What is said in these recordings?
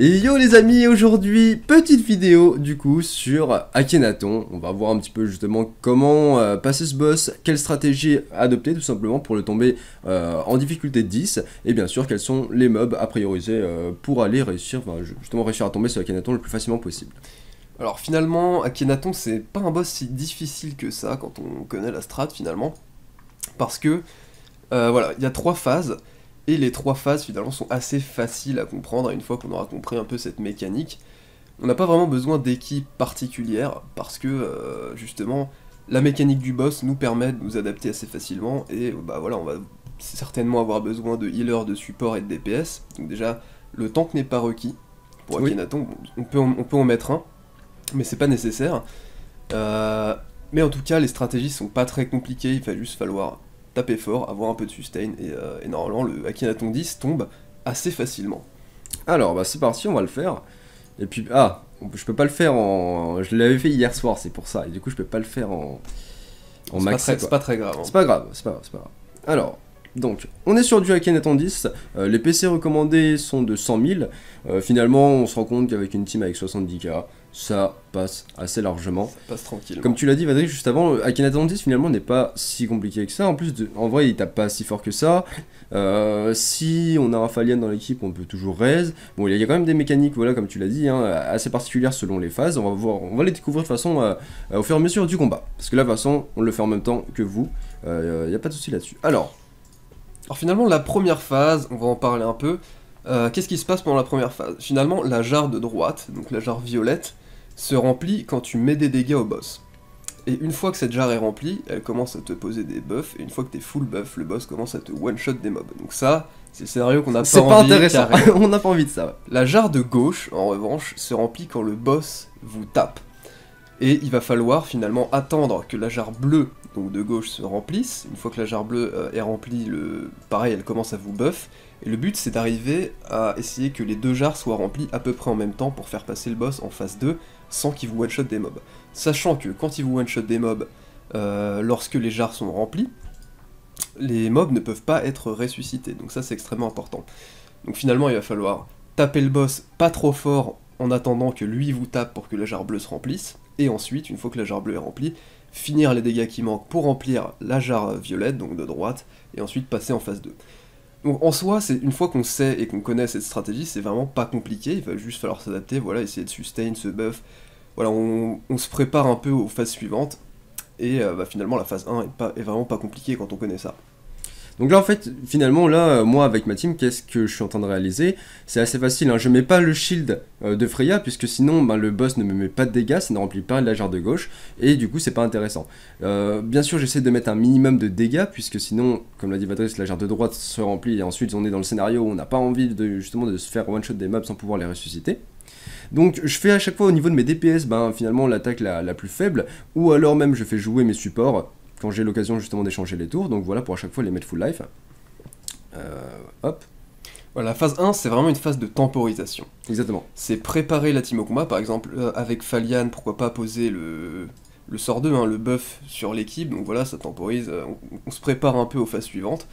Yo les amis, aujourd'hui petite vidéo du coup sur Akhenaton. On va voir un petit peu justement comment passer ce boss, quelle stratégie adopter tout simplement pour le tomber en difficulté 10, et bien sûr quels sont les mobs à prioriser pour aller réussir, enfin, justement réussir à tomber sur Akhenaton le plus facilement possible. Alors finalement Akhenaton c'est pas un boss si difficile que ça quand on connaît la strat finalement, parce que voilà, il y a 3 phases. Et les 3 phases finalement sont assez faciles à comprendre une fois qu'on aura compris un peu cette mécanique. On n'a pas vraiment besoin d'équipe particulière parce que justement la mécanique du boss nous permet de nous adapter assez facilement, et bah voilà, on va certainement avoir besoin de healer, de support et de DPS. Donc déjà le tank n'est pas requis pour Akhenaton, on peut en mettre un, mais c'est pas nécessaire. Mais en tout cas les stratégies sont pas très compliquées, il va juste falloir taper fort, avoir un peu de sustain, et normalement le Akhenaton 10 tombe assez facilement. Alors bah c'est parti, on va le faire. Et puis ah, je peux pas le faire en... je l'avais fait hier soir, c'est pour ça, et du coup je peux pas le faire en maxi. C'est pas très grave. Hein. C'est pas grave, c'est pas grave. Alors, donc, on est sur du Akhenaton 10, les PC recommandés sont de 100 000, finalement on se rend compte qu'avec une team avec 70 000, ça passe assez largement. Ça passe tranquille. Comme tu l'as dit Vadris juste avant, Akhenaton 10 finalement n'est pas si compliqué que ça, en plus, en vrai il tape pas si fort que ça, si on a Rafalien dans l'équipe on peut toujours raise. Bon, il y a quand même des mécaniques, voilà, comme tu l'as dit, hein, assez particulières selon les phases, on va les découvrir de façon au fur et à mesure du combat, parce que là de façon on le fait en même temps que vous, il n'y a pas de souci là-dessus. Alors finalement la première phase, on va en parler un peu. Qu'est-ce qui se passe pendant la première phase? Finalement la jarre de droite, donc la jarre violette, se remplit quand tu mets des dégâts au boss. Et une fois que cette jarre est remplie, elle commence à te poser des buffs, et une fois que t'es full buff, le boss commence à te one-shot des mobs. Donc ça, c'est le scénario qu'on n'a pas envie. C'est pas intéressant, on n'a pas envie de ça. Ouais. La jarre de gauche, en revanche, se remplit quand le boss vous tape. Et il va falloir finalement attendre que la jarre bleue, donc de gauche, se remplisse. Une fois que la jarre bleue est remplie, pareil, elle commence à vous buff. Et le but c'est d'arriver à essayer que les deux jarres soient remplies à peu près en même temps pour faire passer le boss en phase 2 sans qu'il vous one-shot des mobs. Sachant que quand il vous one-shot des mobs, lorsque les jarres sont remplies, les mobs ne peuvent pas être ressuscités. Donc ça c'est extrêmement important. Donc finalement il va falloir taper le boss pas trop fort en attendant que lui vous tape pour que la jarre bleue se remplisse. Et ensuite, une fois que la jarre bleue est remplie, finir les dégâts qui manquent pour remplir la jarre violette, donc de droite, et ensuite passer en phase 2. Donc en soi, une fois qu'on sait et qu'on connaît cette stratégie, c'est vraiment pas compliqué, il va juste falloir s'adapter, voilà, essayer de sustain ce buff. Voilà, on se prépare un peu aux phases suivantes, et bah, finalement la phase 1 est vraiment pas compliquée quand on connaît ça. Donc là en fait, finalement là, moi avec ma team, qu'est-ce que je suis en train de réaliser? C'est assez facile, hein. Je mets pas le shield de Freya, puisque sinon ben, le boss ne me met pas de dégâts, ça ne remplit pas la jarre de gauche, et du coup c'est pas intéressant. Bien sûr j'essaie de mettre un minimum de dégâts, puisque sinon, comme l'a dit Vadris, la jarre de droite se remplit, et ensuite on est dans le scénario où on n'a pas envie justement de se faire one-shot des mobs sans pouvoir les ressusciter. Donc je fais à chaque fois au niveau de mes DPS, ben, finalement l'attaque la plus faible, ou alors même je fais jouer mes supports, quand j'ai l'occasion justement d'échanger les tours, donc voilà, pour à chaque fois les mettre full life. Hop. Voilà, la phase 1, c'est vraiment une phase de temporisation. Exactement. C'est préparer la team au combat, par exemple, avec Falian, pourquoi pas poser le sort 2, hein, le buff sur l'équipe, donc voilà, ça temporise, on se prépare un peu aux phases suivantes,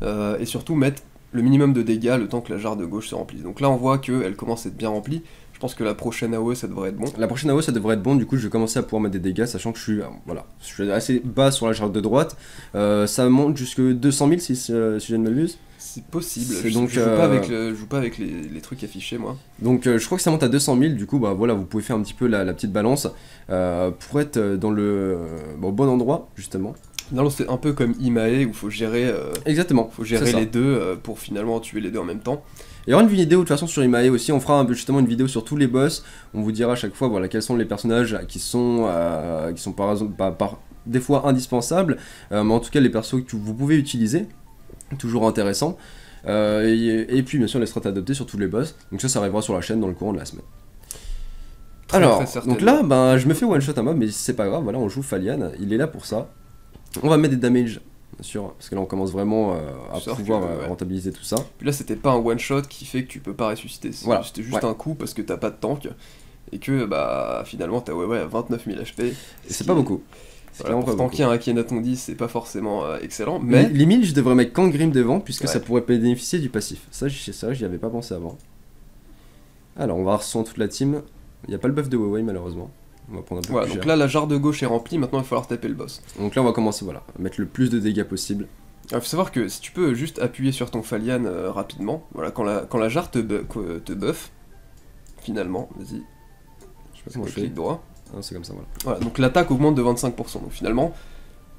et surtout mettre le minimum de dégâts le temps que la jarre de gauche se remplisse. Donc là, on voit qu'elle commence à être bien remplie. Je pense que la prochaine AOE ça devrait être bon. La prochaine AOE ça devrait être bon, du coup je vais commencer à pouvoir mettre des dégâts, sachant que voilà, je suis assez bas sur la charge de droite. Ça monte jusque 200 000 si je ne m'abuse. C'est possible, donc, je joue pas avec les trucs affichés moi. Donc je crois que ça monte à 200 000, du coup bah voilà, vous pouvez faire un petit peu la petite balance pour être dans au bon endroit justement. Finalement c'est un peu comme Imae où faut gérer, exactement, faut gérer les deux pour finalement tuer les deux en même temps. Il y aura une vidéo de toute façon sur Imae aussi, on fera justement une vidéo sur tous les boss, on vous dira à chaque fois voilà, quels sont les personnages qui sont par des fois indispensables, mais en tout cas les persos que vous pouvez utiliser, toujours intéressant, et puis bien sûr les strats adoptés sur tous les boss, donc ça arrivera sur la chaîne dans le courant de la semaine. Alors, donc là ben, je me fais one shot un mob, mais c'est pas grave, voilà, on joue Falian, il est là pour ça, on va mettre des damages. Bien sûr, parce que là on commence vraiment à pouvoir rentabiliser tout ça. Puis là c'était pas un one shot qui fait que tu peux pas ressusciter, voilà. C'était juste un coup parce que t'as pas de tank et que bah finalement t'as à 29 000 HP. C'est pas beaucoup. Voilà, pour tanker un Akhenaton 10 c'est pas forcément excellent, mais limite je devrais mettre Kanggrim devant puisque ça pourrait bénéficier du passif. Ça j'y avais pas pensé avant. Alors, on va ressent toute la team. Il n'y a pas le buff de Weiwei malheureusement. On va prendre un peu plus donc cher. Là, la jarre de gauche est remplie, maintenant il va falloir taper le boss. Donc là, on va commencer, voilà, à mettre le plus de dégâts possible. Il faut savoir que si tu peux juste appuyer sur ton Falian rapidement, voilà, quand la jarre te buff, finalement, vas-y, je sais pas comment je clique droit. Ah, c'est comme ça, voilà. Voilà, donc l'attaque augmente de 25%, donc finalement,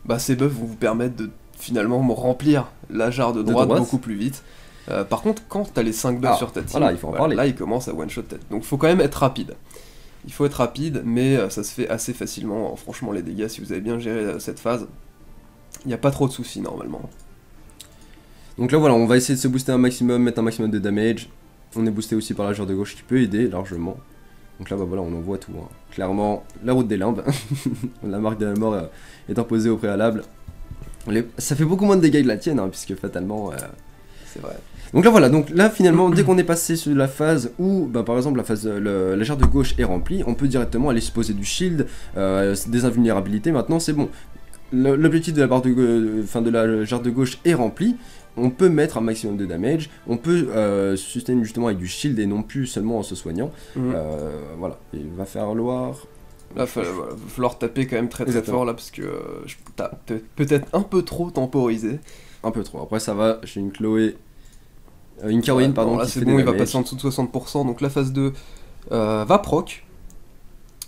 bah, ces buffs vont vous permettre de finalement remplir la jarre de droite beaucoup plus vite. Par contre, quand t'as les 5 buffs sur ta team, voilà, il faut en parler. Là il commence à one shot tête, donc faut quand même être rapide. Il faut être rapide, mais ça se fait assez facilement, franchement les dégâts, si vous avez bien géré cette phase, il n'y a pas trop de soucis normalement. Donc là voilà, on va essayer de se booster un maximum, mettre un maximum de damage, on est boosté aussi par la jarre de gauche qui peut aider largement. Donc là bah, voilà, on envoie tout, hein. Clairement la route des limbes, la marque de la mort est imposée au préalable. Ça fait beaucoup moins de dégâts que la tienne, hein, puisque fatalement... C'est vrai. Donc là voilà, donc là finalement dès qu'on est passé sur la phase où bah, par exemple la jarre de gauche est remplie, on peut directement aller se poser du shield, des invulnérabilités, maintenant c'est bon. L'objectif de la jarre de gauche est rempli, on peut mettre un maximum de damage, on peut sustain justement avec du shield et non plus seulement en se soignant. Voilà, il va falloir... Là, il va falloir taper quand même très très fort là parce que t'as peut-être un peu trop temporisé. Un peu trop, après ça va, j'ai une Chloé, une Caroline pardon, là c'est bon, il va passer en dessous de 60%, donc la phase 2 va proc,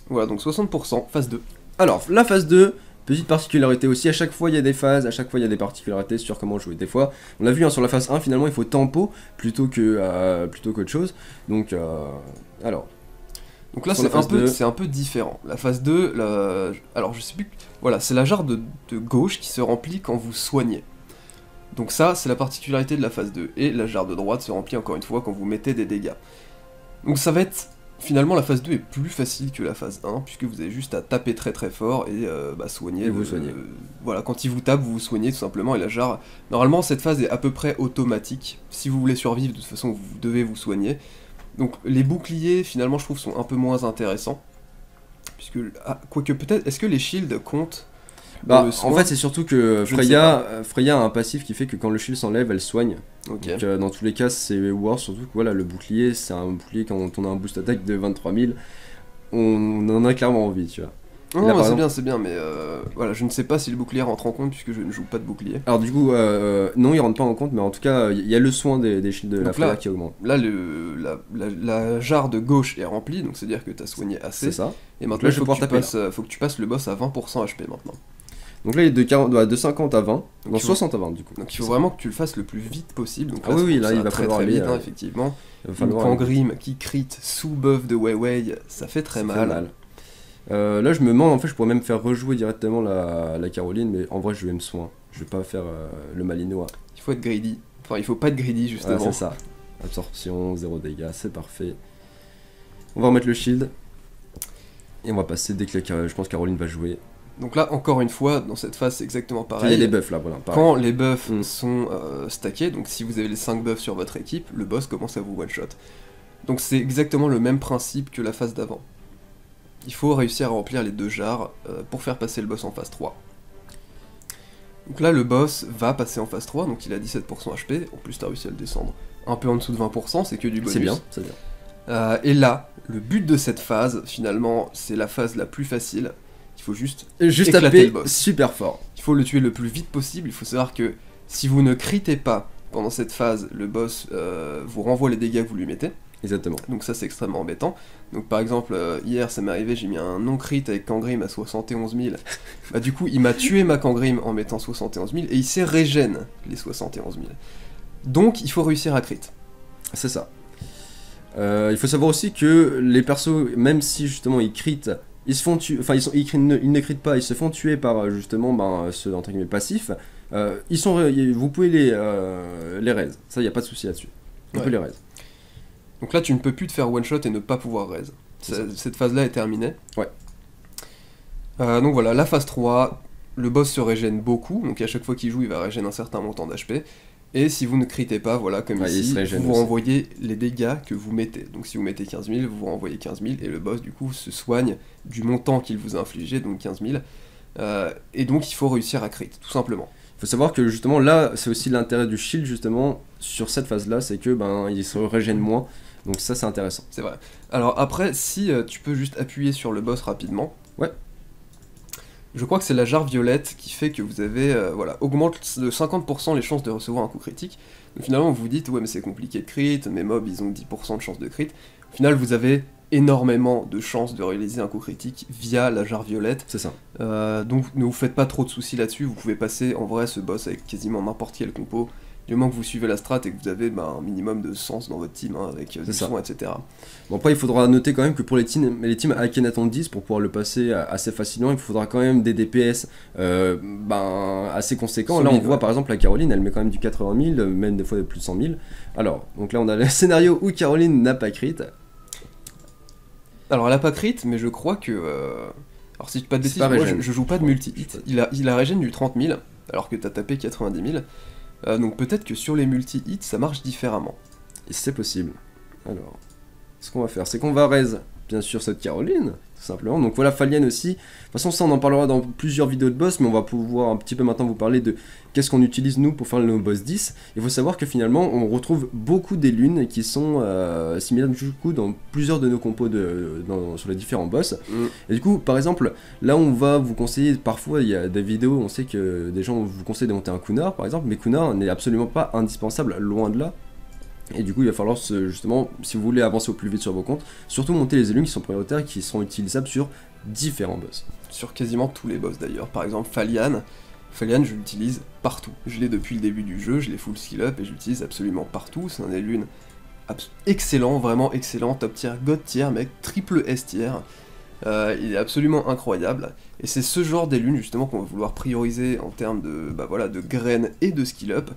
voilà donc 60%, phase 2. Alors la phase 2, petite particularité aussi, à chaque fois il y a des phases, à chaque fois il y a des particularités sur comment jouer des fois, on l'a vu hein, sur la phase 1 finalement il faut tempo plutôt que plutôt qu'autre chose, donc alors... Donc là c'est un peu différent, la phase 2, alors je sais plus, voilà c'est la jarre de gauche qui se remplit quand vous soignez. Donc ça c'est la particularité de la phase 2, et la jarre de droite se remplit encore une fois quand vous mettez des dégâts. Donc ça va être, finalement la phase 2 est plus facile que la phase 1, puisque vous avez juste à taper très très fort et bah, soigner. Et vous soignez. Voilà, quand il vous tape, vous vous soignez tout simplement, et la jarre, normalement cette phase est à peu près automatique, si vous voulez survivre de toute façon vous devez vous soigner. Donc les boucliers finalement je trouve sont un peu moins intéressants, puisque, quoique peut-être, est-ce que les shields comptent? Bah en fait c'est surtout que Freya a un passif qui fait que quand le shield s'enlève elle soigne, okay. Donc dans tous les cas c'est worse, surtout que voilà le bouclier c'est un bouclier quand on a un boost attaque de 23000, on en a clairement envie tu vois. Non, bah, c'est bien, mais voilà, je ne sais pas si le bouclier rentre en compte puisque je ne joue pas de bouclier. Alors du coup, non, il rentre pas en compte, mais en tout cas, il y a le soin des shields de donc la Freya qui augmente. Là, la jarre de gauche est remplie, donc c'est-à-dire que tu as soigné assez. C'est ça. Et maintenant, il faut que tu passes le boss à 20% HP maintenant. Donc là, il est de 50 à 20, donc non, 60 à 20 du coup. Donc il faut vraiment que tu le fasses le plus vite possible. Donc, là, oui, là, il va falloir très vite, hein, effectivement. Une Pangrime qui crit sous buff de Weiwei, ça fait très mal. Là je me demande, en fait je pourrais même faire rejouer directement la Caroline, mais en vrai je vais me soin, je vais pas faire le malinois. Il faut être greedy, enfin il faut pas être greedy justement. Ah, c'est ça, absorption, 0 dégâts, c'est parfait. On va remettre le shield, et on va passer dès que je pense Caroline va jouer. Donc là encore une fois, dans cette phase c'est exactement pareil. Il y a les buffs là, voilà. Pareil. Quand les buffs sont stackés, donc si vous avez les 5 buffs sur votre équipe, le boss commence à vous one-shot. Donc c'est exactement le même principe que la phase d'avant. Il faut réussir à remplir les deux jarres pour faire passer le boss en phase 3. Donc là, le boss va passer en phase 3, donc il a 17% HP, en plus t'as réussi à le descendre un peu en dessous de 20%, c'est que du bonus. C'est bien, c'est bien. Et là, le but de cette phase, finalement, c'est la phase la plus facile. Il faut juste éclater le boss. Super fort. Il faut le tuer le plus vite possible, il faut savoir que si vous ne critez pas pendant cette phase, le boss vous renvoie les dégâts que vous lui mettez. Exactement. Donc ça c'est extrêmement embêtant. Donc par exemple hier ça m'est arrivé, j'ai mis un non-crit avec Kanggrim à 71000. Bah du coup il m'a tué ma Kanggrim en mettant 71000 et il s'est régène les 71000. Donc il faut réussir à crit. C'est ça. Il faut savoir aussi que les persos, même si justement ils crit, ils se font tuer, enfin ils ne crit pas, ils se font tuer par justement ben, ce entre guillemets passif. Vous pouvez les raise, ça y a pas de souci là-dessus. On peut les raise. Donc là, tu ne peux plus te faire one-shot et ne pas pouvoir raise. Cette phase-là est terminée. Ouais. Donc voilà, la phase 3, le boss se régène beaucoup. Donc à chaque fois qu'il joue, il va régénérer un certain montant d'HP. Et si vous ne critez pas, voilà, comme ici, vous renvoyez les dégâts que vous mettez. Donc si vous mettez 15000, vous renvoyez 15000. Et le boss, du coup, se soigne du montant qu'il vous a infligé, donc 15000. Et donc il faut réussir à crit, tout simplement. Faut savoir que justement là c'est aussi l'intérêt du shield justement sur cette phase là, c'est que ben il se régène moins Donc ça c'est intéressant. C'est vrai. Alors après, si tu peux juste appuyer sur le boss rapidement. Ouais. Je crois que c'est la jarre violette qui fait que vous avez, voilà, augmente de 50% les chances de recevoir un coup critique. Donc finalement vous vous dites, ouais mais c'est compliqué de crit, mes mobs ils ont 10% de chances de crit. Au final vous avez énormément de chances de réaliser un coup critique via la jarre violette. C'est ça. Donc ne vous faites pas trop de soucis là-dessus, vous pouvez passer en vrai ce boss avec quasiment n'importe quel compo. Du moment que vous suivez la strat et que vous avez bah, un minimum de sens dans votre team, hein, avec du son, etc. Bon, après, il faudra noter quand même que pour les teams Akhenaton 10, pour pouvoir le passer assez facilement, il faudra quand même des DPS assez conséquents. Solide, là, on voit par exemple la Caroline, elle met quand même du 80 000, même des fois de plus de 100 000. Alors, donc là, on a le scénario où Caroline n'a pas crit. Alors, elle n'a pas crit, mais je crois que... Alors, si je ne dis pas de bêtises, moi, je joue pas de multi-hit. Il a régène du 30 000, alors que tu as tapé 90 000. Donc peut-être que sur les multi-hits, ça marche différemment. Et c'est possible. Alors, ce qu'on va faire, c'est qu'on va raise, bien sûr, cette Caroline, tout simplement. Donc voilà, Falian aussi. De toute façon, ça, on en parlera dans plusieurs vidéos de boss, mais on va pouvoir un petit peu maintenant vous parler de qu'est-ce qu'on utilise, nous, pour faire nos boss 10. Il faut savoir que finalement, on retrouve beaucoup des lunes qui sont similaires, du coup, dans plusieurs de nos compos sur les différents boss. Et du coup, par exemple, là, on va vous conseiller, parfois, il y a des vidéos, on sait que des gens vous conseillent de monter un Kunar, par exemple, mais Kunar n'est absolument pas indispensable, loin de là. Et du coup il va falloir justement, si vous voulez avancer au plus vite sur vos comptes, surtout monter les élus qui sont prioritaires, qui sont utilisables sur différents boss. Sur quasiment tous les boss d'ailleurs, par exemple Falian. Falian je l'utilise partout, je l'ai depuis le début du jeu, je l'ai full skill up et je l'utilise absolument partout. C'est un élune excellent, vraiment excellent, top tier, god tier, mec, triple S tier. Il est absolument incroyable, et c'est ce genre d'élune justement qu'on va vouloir prioriser en termes de, bah, voilà, de graines et de skill up,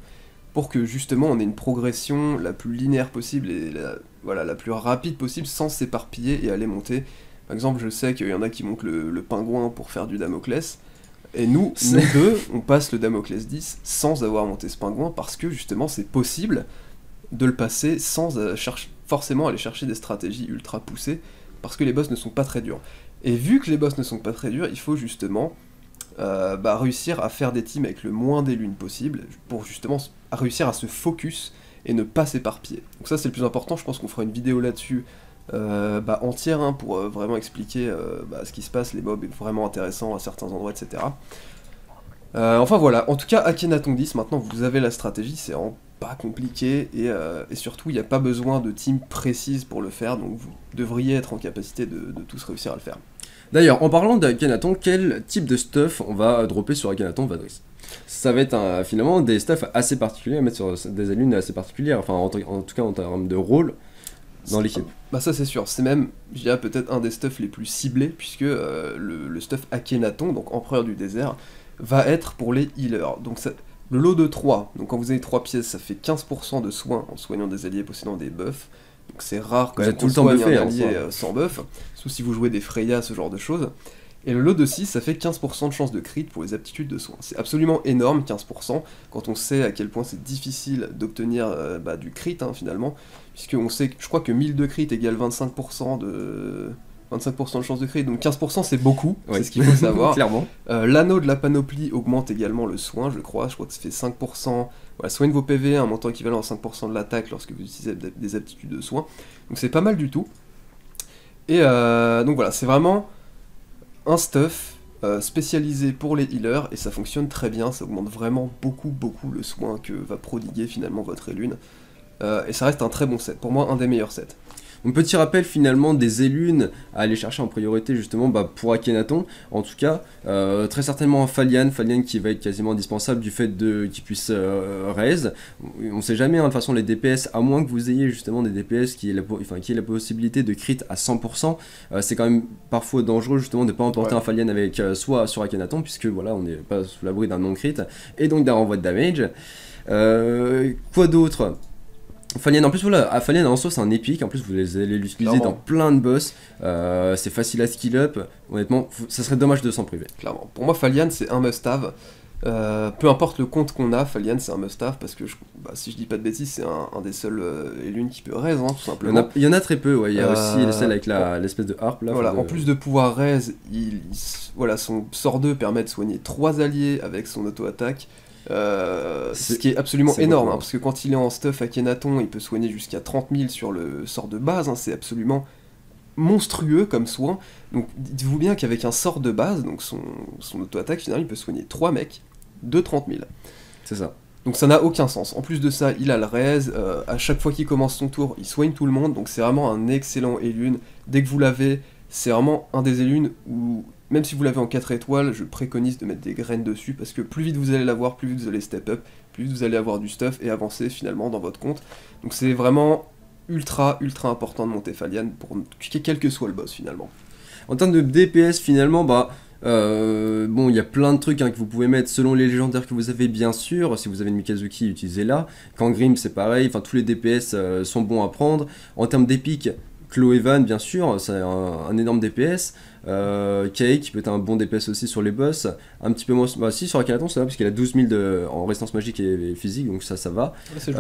pour que justement on ait une progression la plus linéaire possible et la plus rapide possible sans s'éparpiller et aller monter. Par exemple, je sais qu'il y en a qui montent le pingouin pour faire du Damoclès, et nous deux, on passe le Damoclès 10 sans avoir monté ce pingouin, parce que justement c'est possible de le passer sans forcément aller chercher des stratégies ultra poussées, parce que les boss ne sont pas très durs. Et vu que les boss ne sont pas très durs, il faut justement... réussir à faire des teams avec le moins des lunes possible, pour justement réussir à se focus et ne pas s'éparpiller. Donc ça c'est le plus important, je pense qu'on fera une vidéo là-dessus entière, hein, pour vraiment expliquer ce qui se passe, les mobs est vraiment intéressant à certains endroits, etc. Enfin voilà, en tout cas Akhenaton 10, maintenant vous avez la stratégie, c'est vraiment pas compliqué, et surtout il n'y a pas besoin de team précise pour le faire, donc vous devriez être en capacité de tous réussir à le faire. D'ailleurs, en parlant d'Akhenaton, quel type de stuff on va dropper sur Akhenaton Vadris? Ça va être finalement des stuffs assez particuliers à mettre sur des élunes assez particulières, enfin en tout cas en termes de rôle dans l'équipe. Bah ça c'est sûr, c'est même, je dirais, peut-être un des stuffs les plus ciblés, puisque le stuff Akhenaton, donc empereur du désert, va être pour les healers. Donc ça, le lot de 3, donc quand vous avez 3 pièces, ça fait 15% de soins en soignant des alliés possédant des buffs. Donc c'est rare quand même qu'on soigne un allié sans buff, sauf si vous jouez des Freya, ce genre de choses. Et le lot de 6, ça fait 15% de chance de crit pour les aptitudes de soins. C'est absolument énorme, 15%, quand on sait à quel point c'est difficile d'obtenir du crit, hein, finalement, puisqu'on sait, je crois que 1000 de crit égale 25% de chance de crit, donc 15% c'est beaucoup, ouais. C'est ce qu'il faut savoir. Clairement. L'anneau de la panoplie augmente également le soin, je crois que ça fait 5%, voilà, soigne vos PV, un montant équivalent à 5% de l'attaque lorsque vous utilisez des aptitudes de soin, donc c'est pas mal du tout. Et donc voilà, c'est vraiment un stuff spécialisé pour les healers, et ça fonctionne très bien, ça augmente vraiment beaucoup le soin que va prodiguer finalement votre élune, et ça reste un très bon set, pour moi un des meilleurs sets. Un petit rappel finalement des élunes à aller chercher en priorité justement pour Akhenaton, en tout cas très certainement Falian qui va être quasiment indispensable du fait qu'il puisse raise. On sait jamais, hein, de toute façon les DPS, à moins que vous ayez justement des DPS qui aient la possibilité de crit à 100%, c'est quand même parfois dangereux justement de ne pas emporter, ouais, un Falian avec soi sur Akhenaton, puisque voilà, on n'est pas sous l'abri d'un non-crit et donc d'un renvoi de damage. Quoi d'autre? Falian, en plus voilà, Falian en soi c'est un épique, en plus vous allez l'utiliser dans plein de boss, c'est facile à skill up, honnêtement ça serait dommage de s'en priver. Clairement, pour moi Falian c'est un must-have, peu importe le compte qu'on a, Falian c'est un must-have, parce que si je dis pas de bêtises c'est un des seuls élunes qui peut raise, hein, tout simplement. Il y en a très peu, ouais. Il y a aussi celle avec l'espèce de harpe là. Voilà, en plus de pouvoir raise, son sort 2 permet de soigner 3 alliés avec son auto-attaque. Ce qui est absolument énorme, hein, parce que quand il est en stuff à Akhenaton, il peut soigner jusqu'à 30 000 sur le sort de base, hein, c'est absolument monstrueux comme soin. Donc dites-vous bien qu'avec un sort de base, donc son auto-attaque, finalement, il peut soigner 3 mecs de 30 000. C'est ça. Donc ça n'a aucun sens. En plus de ça, il a le rez, à chaque fois qu'il commence son tour, il soigne tout le monde, donc c'est vraiment un excellent Elune. Dès que vous l'avez, c'est vraiment un des Elunes où, même si vous l'avez en 4 étoiles, je préconise de mettre des graines dessus, parce que plus vite vous allez l'avoir, plus vite vous allez step up, plus vite vous allez avoir du stuff et avancer finalement dans votre compte. Donc c'est vraiment ultra, ultra important de monter Falian, pour quel que soit le boss finalement. En termes de DPS finalement, bah... bon, il y a plein de trucs hein, que vous pouvez mettre selon les légendaires que vous avez, bien sûr. Si vous avez une Mikazuki, utilisez-la. Kanggrim, c'est pareil. Enfin, tous les DPS sont bons à prendre. En termes d'épique, Chloe Van, bien sûr, c'est un énorme DPS. Kay, qui peut être un bon DPS aussi sur les boss. Un petit peu moins. Bah, si, sur Akhenaton, ça va, parce qu'elle a 12 000 en résistance magique et physique, donc ça va. Ouais,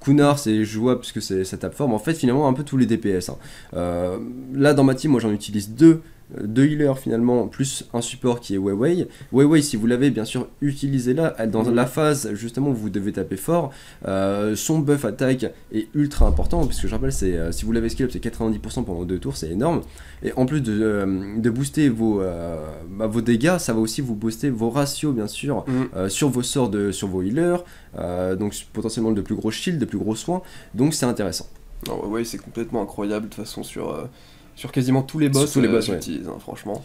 Kunar, c'est jouable, puisque ça tape fort. Mais en fait, finalement, un peu tous les DPS. Hein. Là, dans ma team, moi, j'en utilise deux healers finalement, plus un support qui est Weiwei. Weiwei, si vous l'avez, bien sûr, utilisez-la dans la phase justement où vous devez taper fort. Son buff attaque est ultra important, puisque je rappelle, si vous l'avez skill up, c'est 90% pendant 2 tours, c'est énorme. Et en plus de booster vos dégâts, ça va aussi vous booster vos ratios, bien sûr, sur vos sorts, sur vos healers, donc potentiellement de plus gros shields, de plus gros soins, donc c'est intéressant. Weiwei, c'est complètement incroyable, de toute façon, sur quasiment tous les boss, ouais. J'utilise, hein, franchement.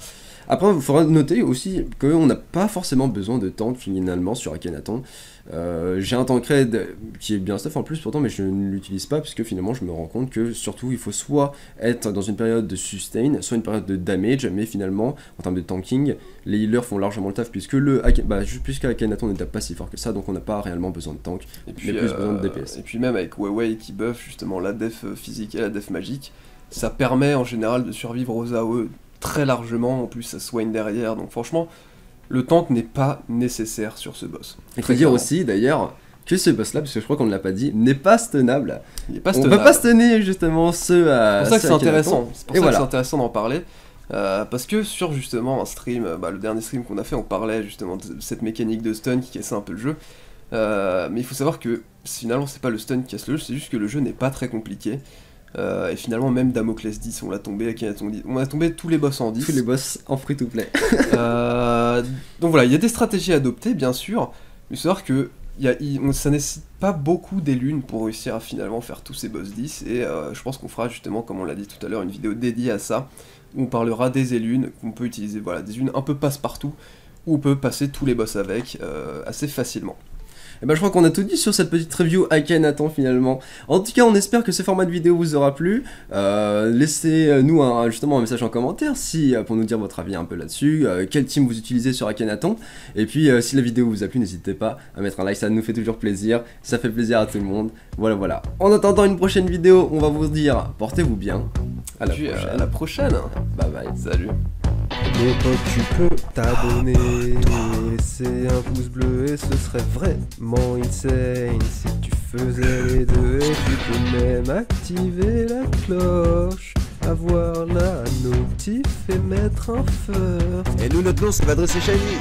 Après, il faudra noter aussi qu'on n'a pas forcément besoin de tank finalement sur Akhenaton. J'ai un tank raid qui est bien stuff en plus pourtant, mais je ne l'utilise pas parce que finalement je me rends compte que surtout il faut soit être dans une période de sustain, soit une période de damage, mais finalement en termes de tanking, les healers font largement le taf puisque Akhenaton n'est pas si fort que ça, donc on n'a pas réellement besoin de tank, et puis, mais plus besoin de DPS. Et puis même avec Weiwei qui buff justement la def physique et la def magique, ça permet en général de survivre aux AOE très largement, en plus ça soigne derrière, donc franchement, le tank n'est pas nécessaire sur ce boss. Il faut dire aussi d'ailleurs que ce boss-là, parce que je crois qu'on ne l'a pas dit, n'est pas stunable. On ne peut pas stunner justement ceux à... C'est pour ça que c'est intéressant, d'en parler, parce que sur justement un stream, le dernier stream qu'on a fait, on parlait justement de cette mécanique de stun qui cassait un peu le jeu, mais il faut savoir que finalement c'est pas le stun qui casse le jeu, c'est juste que le jeu n'est pas très compliqué. Et finalement même Damoclès 10 on l'a tombé, on a tombé tous les boss en 10. Tous les boss en free to play. Donc voilà, il y a des stratégies à adopter bien sûr, mais il faut savoir que ça nécessite pas beaucoup d'Elunes pour réussir à finalement faire tous ces boss 10, et je pense qu'on fera justement, comme on l'a dit tout à l'heure, une vidéo dédiée à ça, où on parlera des Elunes qu'on peut utiliser, voilà, des unes un peu passe-partout, où on peut passer tous les boss avec assez facilement. Et je crois qu'on a tout dit sur cette petite review Akhenaton finalement. En tout cas, on espère que ce format de vidéo vous aura plu. Laissez-nous justement un message en commentaire pour nous dire votre avis un peu là-dessus, quel team vous utilisez sur Akhenaton. Et puis si la vidéo vous a plu, n'hésitez pas à mettre un like, ça nous fait toujours plaisir, ça fait plaisir à tout le monde. Voilà. En attendant une prochaine vidéo, on va vous dire portez-vous bien. À la prochaine. Bye bye. Salut. Et toi, tu peux t'abonner, laisser un pouce bleu et ce serait vraiment insane si tu faisais les deux, et tu peux même activer la cloche, avoir la notif et mettre un feu. Et nous, notre nom c'est Vadris & Shiny.